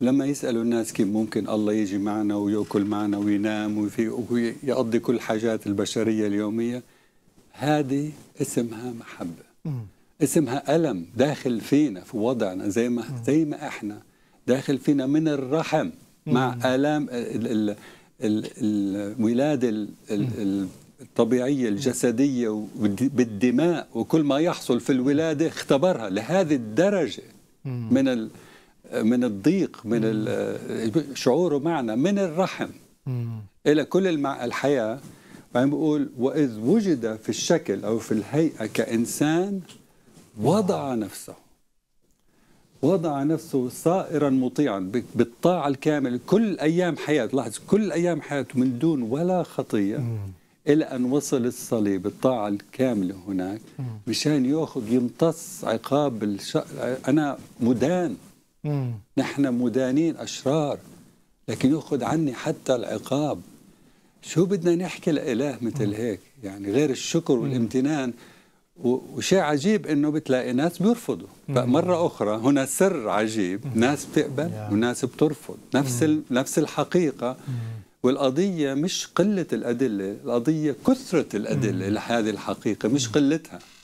لما يسألوا الناس كيف ممكن الله يجي معنا ويأكل معنا وينام ويقضي كل حاجات البشرية اليومية، هذه اسمها محبة، اسمها ألم داخل فينا في وضعنا، زي ما احنا داخل فينا من الرحم مع آلام الولادة الطبيعية الجسدية بالدماء وكل ما يحصل في الولادة اختبرها لهذه الدرجة من الضيق، من شعوره معنا من الرحم إلى كل الحياة. وعم بقول وإذ وجد في الشكل أو في الهيئة كإنسان وضع نفسه، وضع نفسه صائرا مطيعا بالطاعة الكاملة كل أيام حياته، لاحظ كل أيام حياته من دون ولا خطية إلى أن وصل الصليب الطاعة الكاملة هناك مشان يأخذ يمتص عقاب أنا مدان، نحن مدانين أشرار، لكن يأخذ عني حتى العقاب. شو بدنا نحكي لإله مثل هيك يعني غير الشكر والامتنان. وشيء عجيب انه بتلاقي ناس بيرفضوا، فمره اخرى هنا سر عجيب، ناس بتقبل وناس بترفض نفس الحقيقه. والقضيه مش قله الادله، القضيه كثره الادله لهذه الحقيقه مش قلتها.